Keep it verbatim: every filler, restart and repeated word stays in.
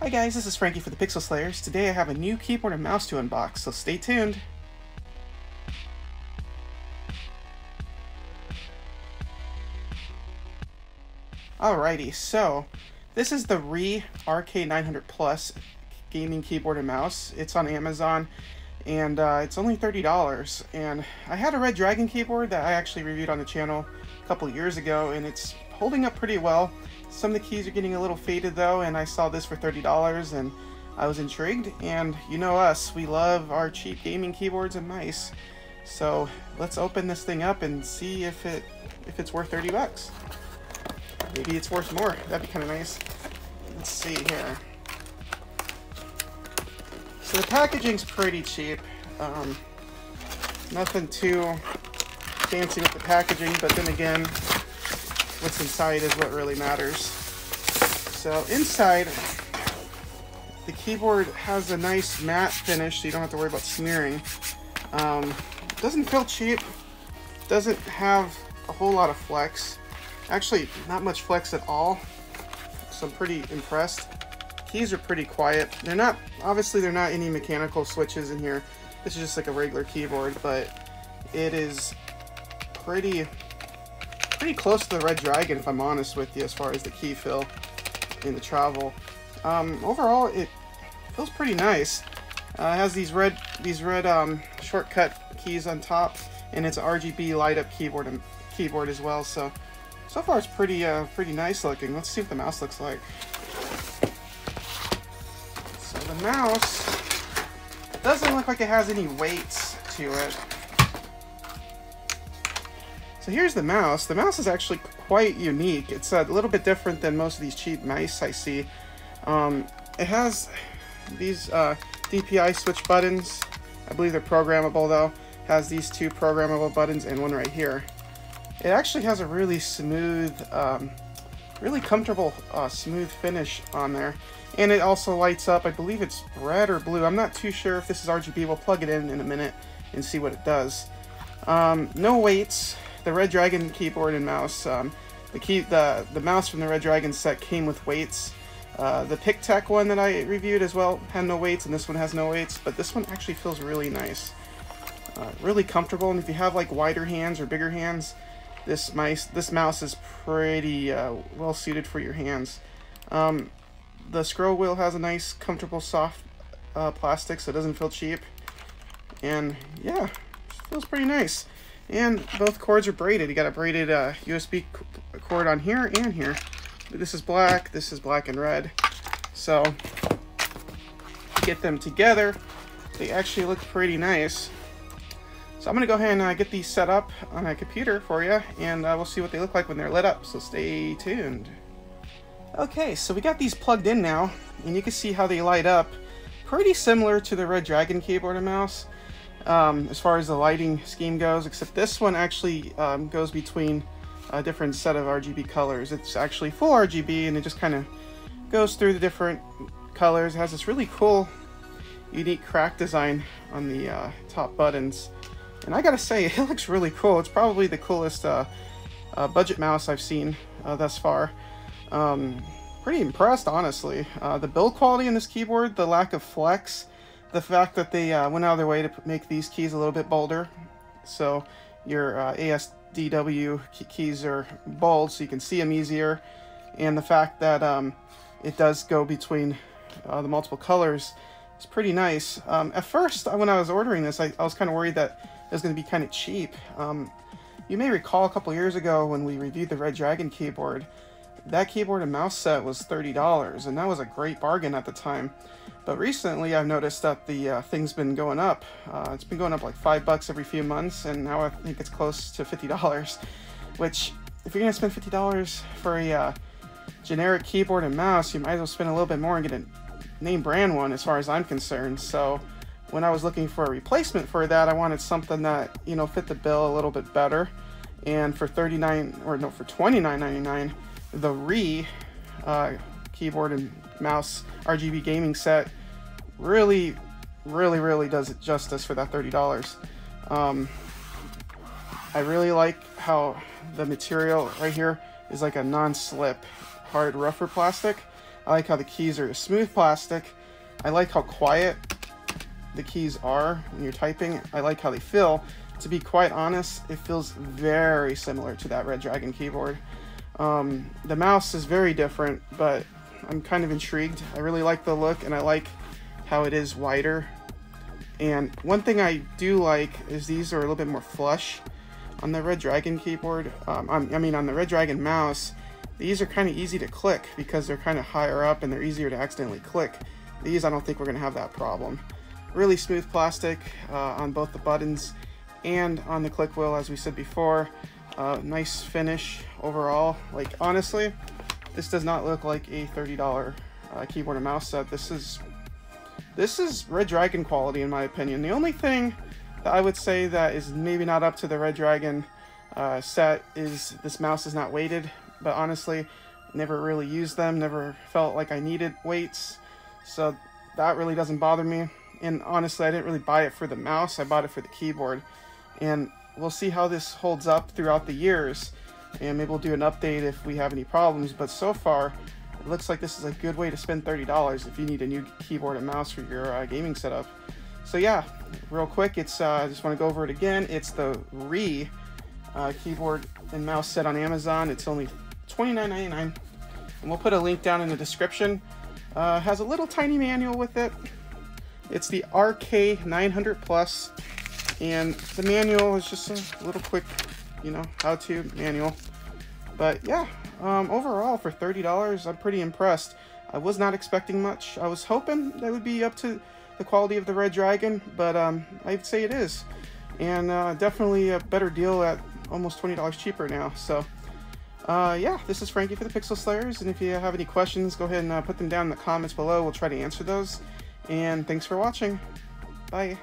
Hi guys, this is Frankie for the Pixel Slayers. Today I have a new keyboard and mouse to unbox, so stay tuned. Alrighty, so this is the Rii R K nine hundred Plus gaming keyboard and mouse. It's on Amazon, and uh, it's only thirty dollars. And I had a Redragon keyboard that I actually reviewed on the channel a couple years ago, and it's holding up pretty well. Some of the keys are getting a little faded though, and I saw this for thirty dollars and I was intrigued, and you know us, we love our cheap gaming keyboards and mice. So let's open this thing up and see if it if it's worth thirty bucks. Maybe it's worth more. That'd be kind of nice. Let's see here. So the packaging's pretty cheap. Um, nothing too fancy with the packaging, but then again, what's inside is what really matters. So inside, the keyboard has a nice matte finish, so you don't have to worry about smearing. Um, doesn't feel cheap. Doesn't have a whole lot of flex. Actually, not much flex at all. So I'm pretty impressed. Keys are pretty quiet. They're not, obviously they're not any mechanical switches in here. This is just like a regular keyboard, but it is pretty pretty close to the Redragon, if I'm honest with you, as far as the key feel and the travel. Um, overall, it feels pretty nice. Uh, it has these red, these red um, shortcut keys on top, and it's an R G B light-up keyboard and keyboard as well. So, so far it's pretty, uh, pretty nice looking. Let's see what the mouse looks like. So the mouse doesn't look like it has any weights to it. So here's the mouse. The mouse is actually quite unique. It's a little bit different than most of these cheap mice I see. Um, it has these uh, D P I switch buttons. I believe they're programmable though. It has these two programmable buttons and one right here. It actually has a really smooth, um, really comfortable, uh, smooth finish on there. And it also lights up. I believe it's red or blue. I'm not too sure if this is R G B. We'll plug it in in a minute and see what it does. Um, no weights. The Redragon keyboard and mouse, um, the key, the the mouse from the Redragon set came with weights. Uh, the PicTec one that I reviewed as well had no weights, and this one has no weights. But this one actually feels really nice, uh, really comfortable. And if you have like wider hands or bigger hands, this mice, this mouse is pretty uh, well suited for your hands. Um, the scroll wheel has a nice, comfortable, soft uh, plastic, so it doesn't feel cheap. And yeah, it feels pretty nice. And both cords are braided. You got a braided uh, U S B cord on here and here. This is black, this is black and red. So, get them together. They actually look pretty nice. So I'm gonna go ahead and uh, get these set up on a computer for you, and uh, we'll see what they look like when they're lit up, so stay tuned. Okay, so we got these plugged in now, and you can see how they light up. Pretty similar to the Redragon keyboard and mouse. Um, as far as the lighting scheme goes, except this one actually um, goes between a different set of R G B colors. It's actually full R G B, and it just kind of goes through the different colors. It has this really cool, unique crack design on the uh, top buttons. And I gotta say, it looks really cool. It's probably the coolest uh, uh, budget mouse I've seen uh, thus far. Um, pretty impressed, honestly. Uh, the build quality in this keyboard, the lack of flex, the fact that they uh, went out of their way to make these keys a little bit bolder, so your uh, A S D W key keys are bold so you can see them easier, and the fact that um, it does go between uh, the multiple colors is pretty nice. Um, at first, when I was ordering this, I, I was kind of worried that it was going to be kind of cheap. Um, you may recall a couple years ago when we reviewed the Redragon keyboard, that keyboard and mouse set was thirty dollars, and that was a great bargain at the time. But recently I've noticed that the uh, thing's been going up. Uh, it's been going up like five bucks every few months, and now I think it's close to fifty dollars, which if you're gonna spend fifty dollars for a uh, generic keyboard and mouse, you might as well spend a little bit more and get a name brand one as far as I'm concerned. So when I was looking for a replacement for that, I wanted something that, you know, fit the bill a little bit better. And for thirty-nine, or no, for twenty-nine ninety-nine, the Rii uh, keyboard and mouse R G B gaming set really, really, really does it justice for that thirty dollars. Um, I really like how the material right here is like a non-slip, hard, rougher plastic. I like how the keys are smooth plastic. I like how quiet the keys are when you're typing. I like how they feel. To be quite honest, it feels very similar to that Redragon keyboard. Um, the mouse is very different, but I'm kind of intrigued. I really like the look, and I like how it is wider. And one thing I do like is these are a little bit more flush on the Redragon keyboard. Um, I mean, on the Redragon mouse, these are kind of easy to click because they're kind of higher up and they're easier to accidentally click. These, I don't think we're going to have that problem. Really smooth plastic uh, on both the buttons and on the click wheel, as we said before. Uh, nice finish overall. Like, honestly, this does not look like a thirty dollar uh, keyboard and mouse set. This is This is Redragon quality, in my opinion. The only thing that I would say that is maybe not up to the Redragon uh, set is this mouse is not weighted, but honestly, never really used them, never felt like I needed weights, so that really doesn't bother me. And honestly, I didn't really buy it for the mouse, I bought it for the keyboard. And we'll see how this holds up throughout the years, and maybe we'll do an update if we have any problems, but so far, it looks like this is a good way to spend thirty dollars if you need a new keyboard and mouse for your uh, gaming setup. So yeah, real quick, it's uh, I just want to go over it again. It's the Rii uh, keyboard and mouse set on Amazon. It's only twenty-nine ninety-nine, and we'll put a link down in the description. Uh, has a little tiny manual with it. It's the R K nine hundred Plus, and the manual is just a little quick, you know, how-to manual. But yeah. Um, overall, for thirty dollars, I'm pretty impressed. I was not expecting much. I was hoping that would be up to the quality of the Redragon, but um, I'd say it is. And uh, definitely a better deal at almost twenty dollars cheaper now. So, uh, yeah, this is Frankie for the Pixel Slayers, and if you have any questions, go ahead and uh, put them down in the comments below. We'll try to answer those. And thanks for watching. Bye.